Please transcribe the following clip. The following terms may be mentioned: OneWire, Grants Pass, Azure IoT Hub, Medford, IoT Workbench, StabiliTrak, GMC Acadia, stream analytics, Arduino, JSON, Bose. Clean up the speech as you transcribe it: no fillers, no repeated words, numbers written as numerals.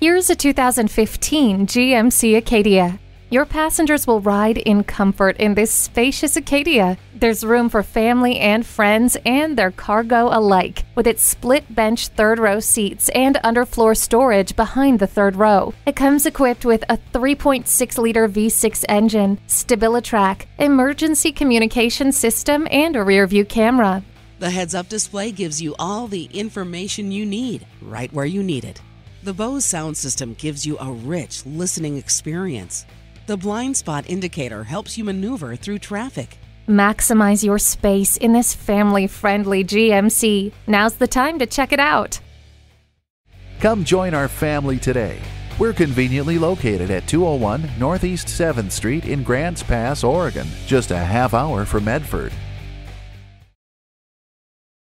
Here's a 2015 GMC Acadia. Your passengers will ride in comfort in this spacious Acadia. There's room for family and friends and their cargo alike, with its split bench third-row seats and underfloor storage behind the third row. It comes equipped with a 3.6-liter V6 engine, StabiliTrak, emergency communication system, and a rear-view camera. The heads-up display gives you all the information you need, right where you need it. The Bose sound system gives you a rich listening experience. The blind spot indicator helps you maneuver through traffic. Maximize your space in this family-friendly GMC. Now's the time to check it out. Come join our family today. We're conveniently located at 201 Northeast 7th Street in Grants Pass, Oregon, just a half hour from Medford.